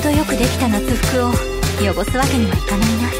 程よくできた夏服を汚すわけにはいかないな。